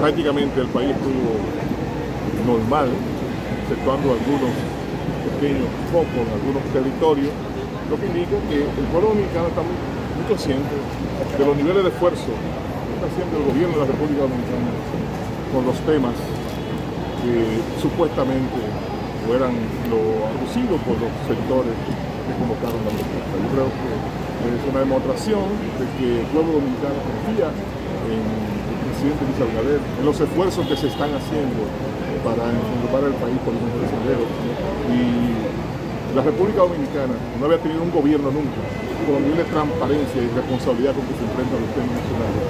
prácticamente el país estuvo normal, exceptuando algunos pequeños focos en algunos territorios, lo que indica que el pueblo dominicano está muy consciente de los niveles de esfuerzo que está haciendo el gobierno de la República Dominicana con los temas que supuestamente fueran lo abusivos por los sectores que convocaron la protesta. Yo creo que es una demostración de que el pueblo dominicano confía en el presidente Luis Abinader, en los esfuerzos que se están haciendo para englobrar el país por los empresarios. Y la República Dominicana no había tenido un gobierno nunca con nivel de transparencia y responsabilidad con que se enfrentan los temas nacionales,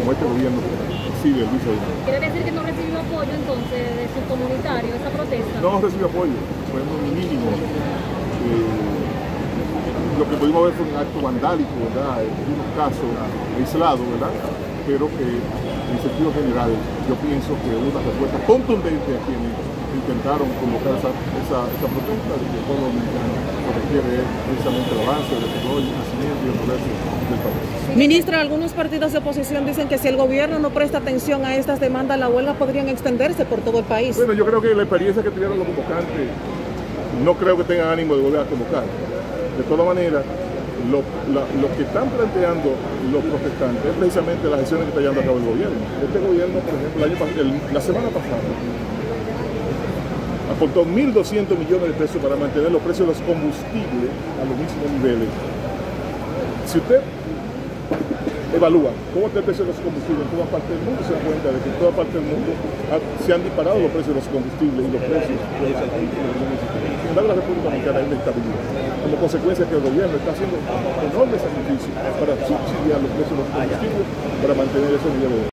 como este gobierno que sigue Luis Abinader. ¿Quiere decir que no recibió apoyo entonces de sus comunitarios esa protesta? No recibió apoyo, fue un mínimo. Lo que pudimos ver fue un acto vandálico, ¿verdad? En algunos casos aislados, ¿verdad? Pero que en sentido general yo pienso que hubo una respuesta contundente a quienes intentaron convocar esa protesta de que el pueblo dominicano lo que quiere es precisamente el avance, el desarrollo, el crecimiento y el progreso del país. Ministra, algunos partidos de oposición dicen que si el gobierno no presta atención a estas demandas, la huelga podrían extenderse por todo el país. Bueno, yo creo que la experiencia que tuvieron los convocantes no creo que tengan ánimo de volver a convocar. De todas maneras, lo que están planteando los protestantes es precisamente las acciones que está llevando a cabo el gobierno. Este gobierno, por ejemplo, la semana pasada aportó 1.200 millones de pesos para mantener los precios de los combustibles a los mismos niveles. Si usted evalúa cómo está el precio de los combustibles en toda parte del mundo, se da cuenta de que en toda parte del mundo se han disparado los precios de los combustibles y los precios de los artículos de la República Dominicana. Es la estabilidad, como consecuencia que el gobierno está haciendo enormes sacrificios para subsidiar los precios de los combustibles para mantener ese nivel de